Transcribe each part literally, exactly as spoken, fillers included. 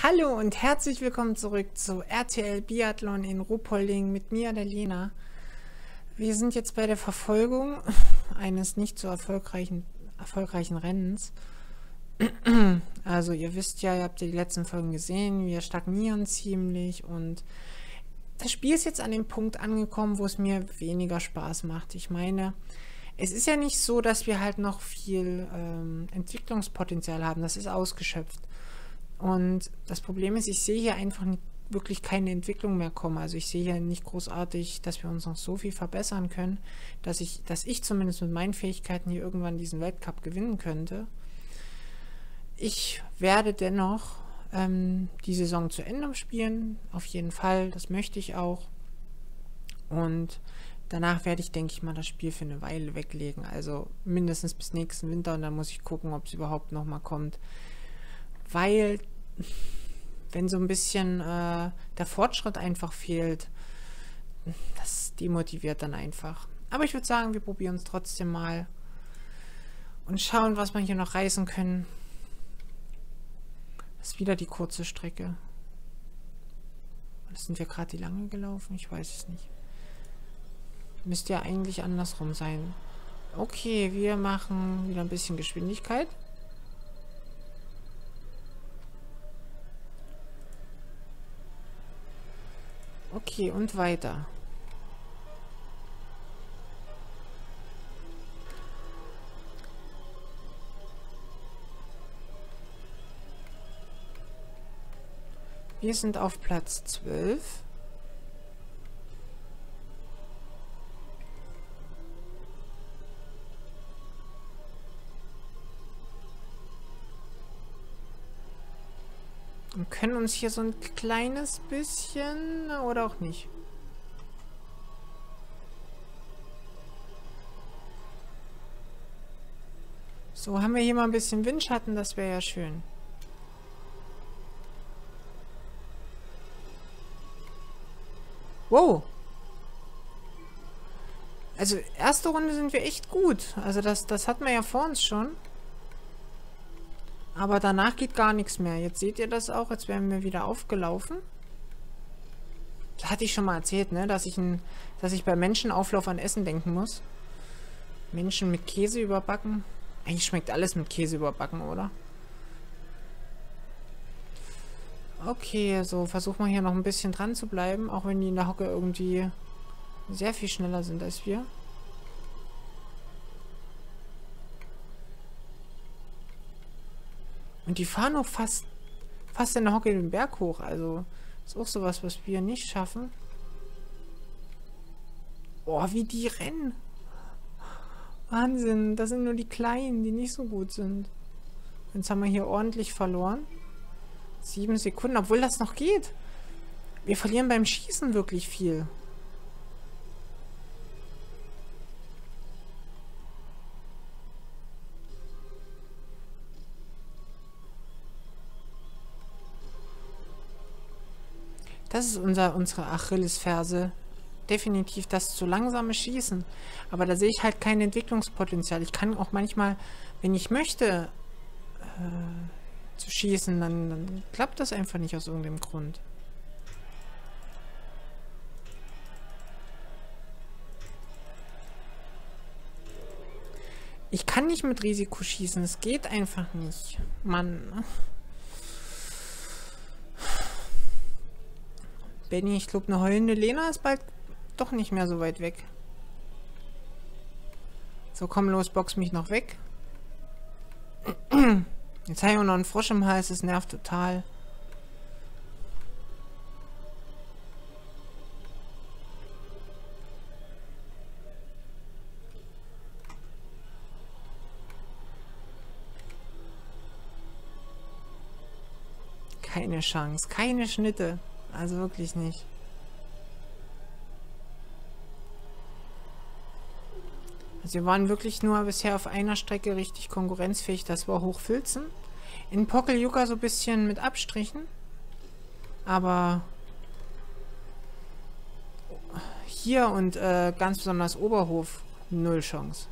Hallo und herzlich willkommen zurück zu R T L Biathlon in Ruhpolding mit mir, der Lena. Wir sind jetzt bei der Verfolgung eines nicht so erfolgreichen, erfolgreichen Rennens. Also ihr wisst ja, ihr habt ja die letzten Folgen gesehen, wir stagnieren ziemlich und das Spiel ist jetzt an dem Punkt angekommen, wo es mir weniger Spaß macht. Ich meine, es ist ja nicht so, dass wir halt noch viel ähm, Entwicklungspotenzial haben, das ist ausgeschöpft. Und das Problem ist, ich sehe hier einfach wirklich keine Entwicklung mehr kommen. Also ich sehe hier nicht großartig, dass wir uns noch so viel verbessern können, dass ich, dass ich zumindest mit meinen Fähigkeiten hier irgendwann diesen Weltcup gewinnen könnte. Ich werde dennoch ähm, die Saison zu Ende spielen, auf jeden Fall, das möchte ich auch. Und danach werde ich, denke ich mal, das Spiel für eine Weile weglegen. Also mindestens bis nächsten Winter und dann muss ich gucken, ob es überhaupt nochmal kommt. Weil, wenn so ein bisschen äh, der Fortschritt einfach fehlt, das demotiviert dann einfach. Aber ich würde sagen, wir probieren es trotzdem mal und schauen, was wir hier noch reißen können. Das ist wieder die kurze Strecke. Oder sind wir gerade die lange gelaufen? Ich weiß es nicht. Müsste ja eigentlich andersrum sein. Okay, wir machen wieder ein bisschen Geschwindigkeit. Okay, und weiter. Wir sind auf Platz zwölf. Und können uns hier so ein kleines bisschen oder auch nicht. So, haben wir hier mal ein bisschen Windschatten, das wäre ja schön. Wow! Also, erste Runde sind wir echt gut. Also, das, das hatten wir ja vor uns schon. Aber danach geht gar nichts mehr. Jetzt seht ihr das auch, jetzt werden wir wieder aufgelaufen. Das hatte ich schon mal erzählt, ne? Dass ich, ein, dass ich bei Menschenauflauf an Essen denken muss. Menschen mit Käse überbacken. Eigentlich schmeckt alles mit Käse überbacken, oder? Okay, so versuchen wir hier noch ein bisschen dran zu bleiben. Auch wenn die in der Hocke irgendwie sehr viel schneller sind als wir. Und die fahren auch fast, fast in der Hocke den Berg hoch. Also, ist auch sowas, was wir nicht schaffen. Oh, wie die rennen. Wahnsinn, das sind nur die Kleinen, die nicht so gut sind. Jetzt haben wir hier ordentlich verloren. Sieben Sekunden, obwohl das noch geht. Wir verlieren beim Schießen wirklich viel. Das ist unser, unsere Achillesferse. Definitiv das zu langsame Schießen. Aber da sehe ich halt kein Entwicklungspotenzial. Ich kann auch manchmal, wenn ich möchte, äh, zu schießen, dann, dann klappt das einfach nicht aus irgendeinem Grund. Ich kann nicht mit Risiko schießen. Es geht einfach nicht. Mann. Benni, ich glaube, eine heulende Lena ist bald doch nicht mehr so weit weg. So, komm los, box mich noch weg. Jetzt habe ich auch noch einen Frosch im Hals, das nervt total. Keine Chance, keine Schnitte. Also wirklich nicht. Also wir waren wirklich nur bisher auf einer Strecke richtig konkurrenzfähig. Das war Hochfilzen. In Pokljuka so ein bisschen mit Abstrichen. Aber hier und äh, ganz besonders Oberhof null Chance.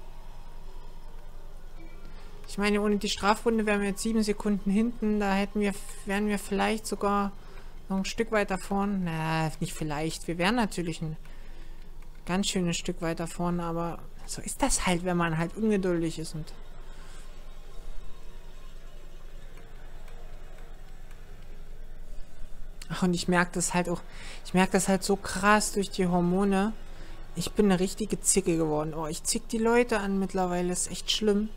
Ich meine, ohne die Strafrunde wären wir jetzt sieben Sekunden hinten. Da hätten wir, wären wir vielleicht sogar noch ein Stück weiter vorn. Na, nicht vielleicht. Wir wären natürlich ein ganz schönes Stück weiter vorn, aber so ist das halt, wenn man halt ungeduldig ist. Und Ach, und ich merke das halt auch. Ich merke das halt so krass durch die Hormone. Ich bin eine richtige Zicke geworden. Oh, ich zick die Leute an mittlerweile. Das ist echt schlimm.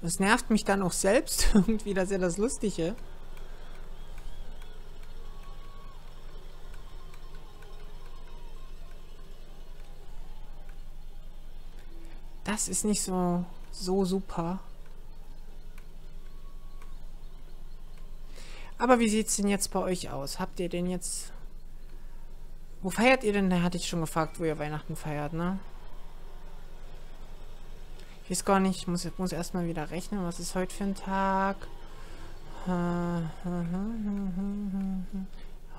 Das nervt mich dann auch selbst irgendwie. Das ist ja das Lustige. Das ist nicht so, so super. Aber wie sieht es denn jetzt bei euch aus? Habt ihr denn jetzt... Wo feiert ihr denn? Da hatte ich schon gefragt, wo ihr Weihnachten feiert, ne? Ich weiß gar nicht. Ich muss, muss erstmal wieder rechnen. Was ist heute für ein Tag?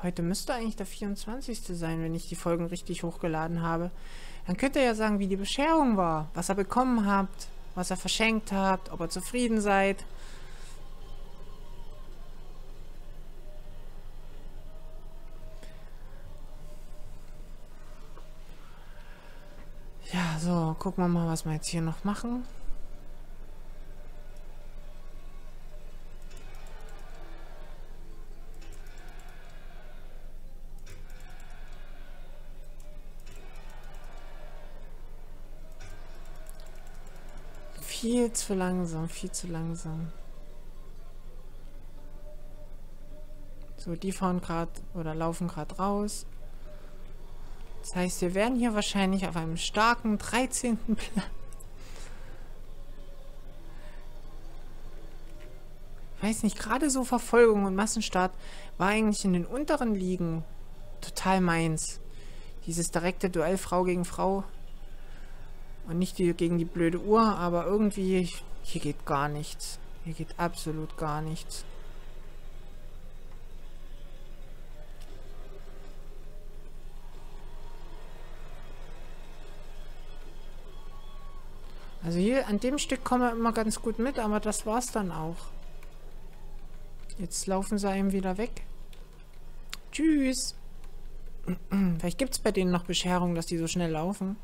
Heute müsste eigentlich der vierundzwanzigste sein, wenn ich die Folgen richtig hochgeladen habe. Dann könnt ihr ja sagen, wie die Bescherung war. Was ihr bekommen habt. Was ihr verschenkt habt. Ob ihr zufrieden seid. Ja, so, gucken wir mal, was wir jetzt hier noch machen. Viel zu langsam, viel zu langsam. So, die fahren gerade oder laufen gerade raus. Das heißt, wir werden hier wahrscheinlich auf einem starken dreizehnten Platz. Ich weiß nicht, gerade so Verfolgung und Massenstart war eigentlich in den unteren Ligen total meins. Dieses direkte Duell Frau gegen Frau. Und nicht die, gegen die blöde Uhr, aber irgendwie, hier geht gar nichts. Hier geht absolut gar nichts. Also hier an dem Stück kommen wir immer ganz gut mit, aber das war's dann auch. Jetzt laufen sie eben wieder weg. Tschüss. Vielleicht gibt es bei denen noch Bescherung, dass die so schnell laufen.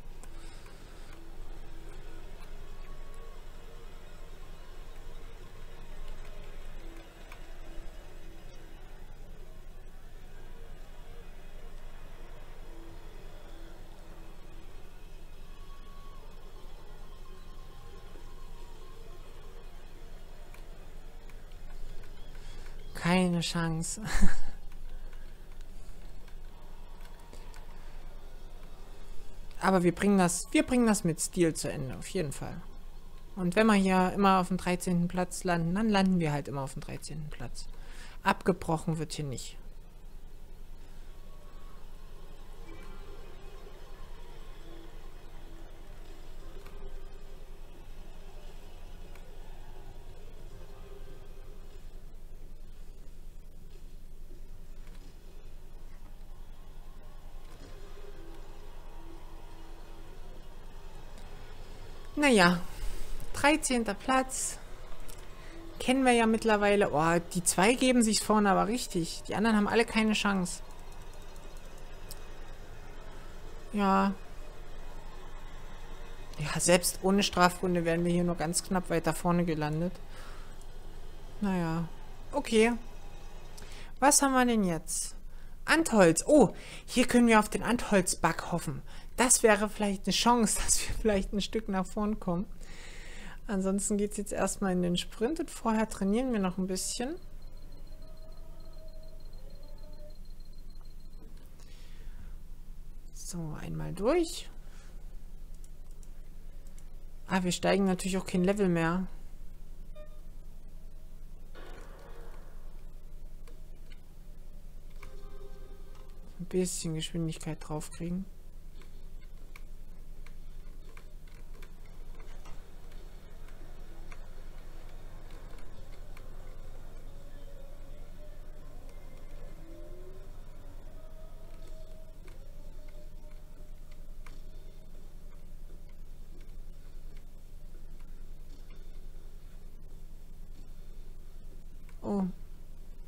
Keine Chance. Aber wir bringen das, wir bringen das mit Stil zu Ende, auf jeden Fall. Und wenn wir hier immer auf dem dreizehnten Platz landen, dann landen wir halt immer auf dem dreizehnten Platz. Abgebrochen wird hier nicht. Naja, dreizehnter Platz. Kennen wir ja mittlerweile. Oh, die zwei geben sich vorne aber richtig. Die anderen haben alle keine Chance. Ja. Ja, selbst ohne Strafrunde wären wir hier nur ganz knapp weiter vorne gelandet. Naja. Okay. Was haben wir denn jetzt? Antholz. Oh, hier können wir auf den Antholz-Bug hoffen. Das wäre vielleicht eine Chance, dass wir vielleicht ein Stück nach vorn kommen. Ansonsten geht es jetzt erstmal in den Sprint und vorher trainieren wir noch ein bisschen. So, einmal durch. Ah, wir steigen natürlich auch kein Level mehr. Ein bisschen Geschwindigkeit draufkriegen.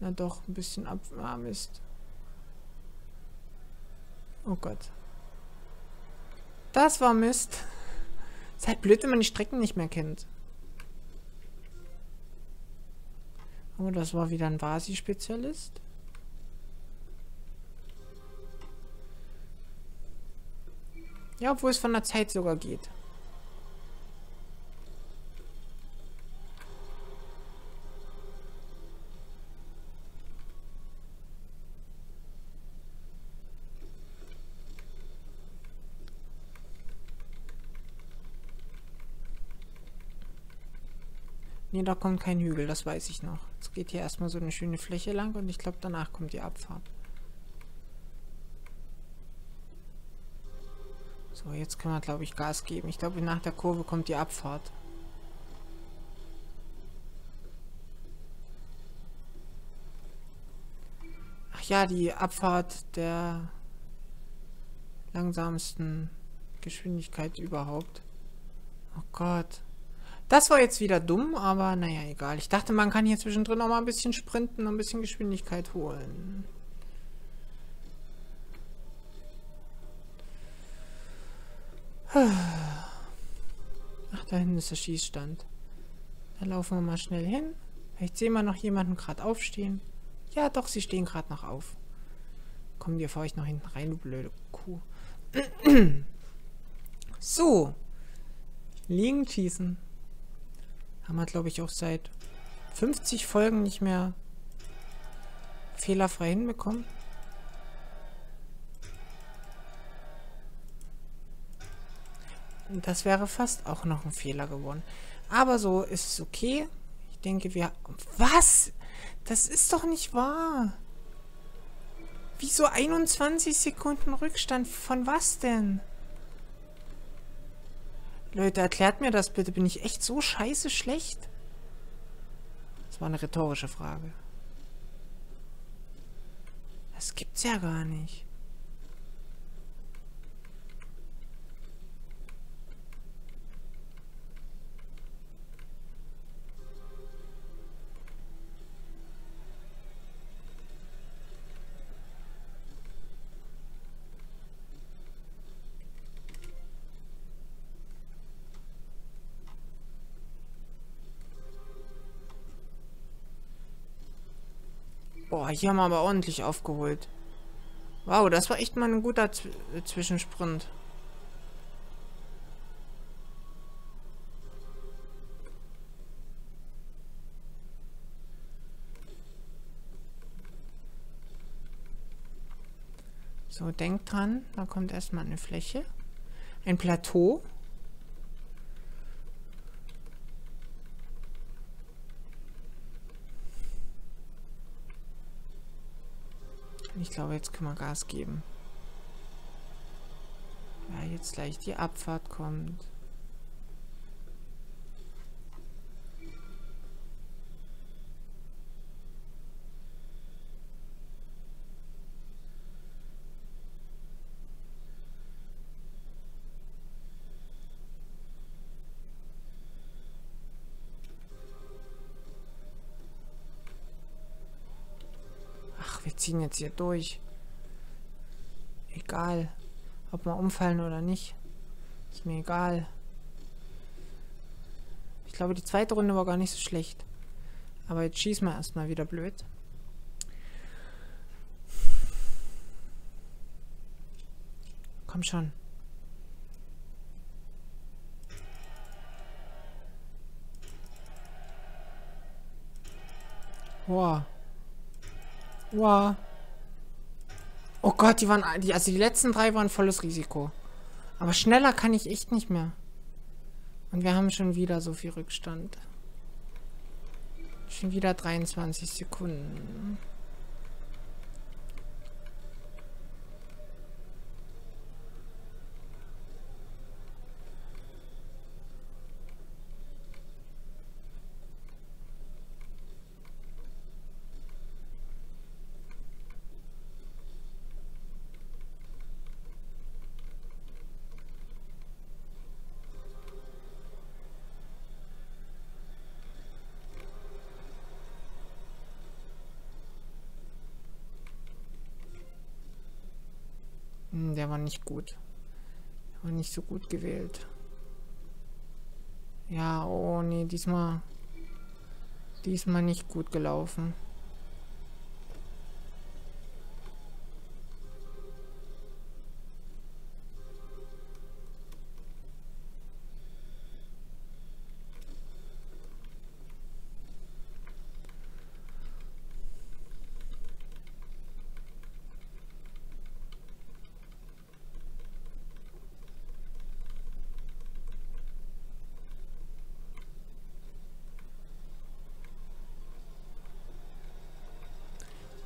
Na doch, ein bisschen ab... Ah, Mist. Oh Gott. Das war Mist. Ist halt blöd, wenn man die Strecken nicht mehr kennt. Oh, das war wieder ein Vasi-Spezialist. Ja, obwohl es von der Zeit sogar geht. Nee, da kommt kein Hügel, das weiß ich noch. Jetzt geht hier erstmal so eine schöne Fläche lang und ich glaube, danach kommt die Abfahrt. So, jetzt können wir, glaube ich, Gas geben. Ich glaube, nach der Kurve kommt die Abfahrt. Ach ja, die Abfahrt der langsamsten Geschwindigkeit überhaupt. Oh Gott. Das war jetzt wieder dumm, aber naja, egal. Ich dachte, man kann hier zwischendrin auch mal ein bisschen sprinten und ein bisschen Geschwindigkeit holen. Ach, da hinten ist der Schießstand. Da laufen wir mal schnell hin. Vielleicht sehen wir noch jemanden gerade aufstehen. Ja, doch, sie stehen gerade noch auf. Komm dir vor, ich noch hinten rein, du blöde Kuh. So. Liegend schießen. Haben wir, glaube ich, auch seit fünfzig Folgen nicht mehr fehlerfrei hinbekommen. Und das wäre fast auch noch ein Fehler geworden. Aber so ist es okay. Ich denke, wir... Was? Das ist doch nicht wahr. Wieso einundzwanzig Sekunden Rückstand? Von was denn? Leute, erklärt mir das bitte. Bin ich echt so scheiße schlecht? Das war eine rhetorische Frage. Das gibt's ja gar nicht. Boah, hier haben wir aber ordentlich aufgeholt. Wow, das war echt mal ein guter Z Zwischensprint. So, denkt dran, da kommt erstmal eine Fläche. Ein Plateau. Ich glaube, jetzt können wir Gas geben. Ja, jetzt gleich die Abfahrt kommt. Wir ziehen jetzt hier durch. Egal, ob wir umfallen oder nicht. Ist mir egal. Ich glaube, die zweite Runde war gar nicht so schlecht. Aber jetzt schießen wir erstmal wieder blöd. Komm schon. Wow. Wow. Oh Gott, die waren, die, also die letzten drei waren volles Risiko. Aber schneller kann ich echt nicht mehr. Und wir haben schon wieder so viel Rückstand. Schon wieder dreiundzwanzig Sekunden. Hm, der war nicht gut. Der war nicht so gut gewählt. Ja, oh nee, diesmal... Diesmal nicht gut gelaufen.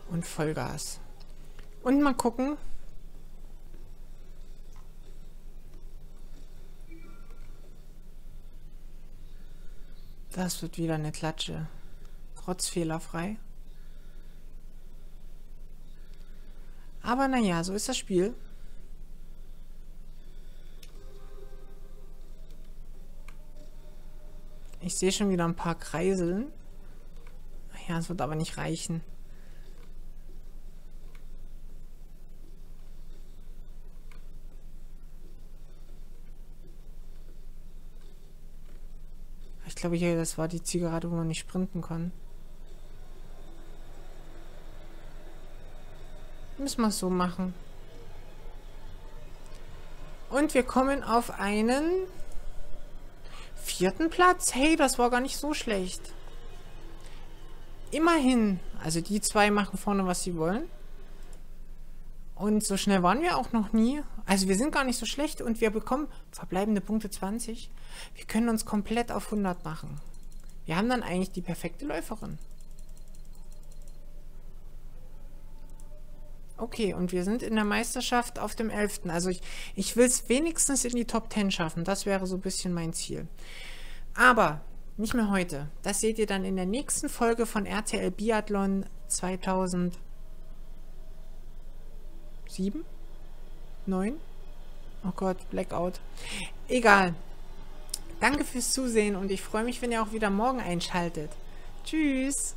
Und Vollgas. Und mal gucken. Das wird wieder eine Klatsche. Trotz fehlerfrei. Aber naja, so ist das Spiel. Ich sehe schon wieder ein paar Kreiseln. Naja, es wird aber nicht reichen. Ich glaube, hier, das war die Zielgerade, wo man nicht sprinten kann. Müssen wir es so machen. Und wir kommen auf einen vierten Platz. Hey, das war gar nicht so schlecht. Immerhin. Also die zwei machen vorne, was sie wollen. Und so schnell waren wir auch noch nie. Also wir sind gar nicht so schlecht und wir bekommen verbleibende Punkte zwanzig. Wir können uns komplett auf hundert machen. Wir haben dann eigentlich die perfekte Läuferin. Okay, und wir sind in der Meisterschaft auf dem elften Also ich, ich will es wenigstens in die Top zehn schaffen. Das wäre so ein bisschen mein Ziel. Aber nicht mehr heute. Das seht ihr dann in der nächsten Folge von R T L Biathlon zweitausend. sieben? neun? Oh Gott, Blackout. Egal. Danke fürs Zusehen und ich freue mich, wenn ihr auch wieder morgen einschaltet. Tschüss!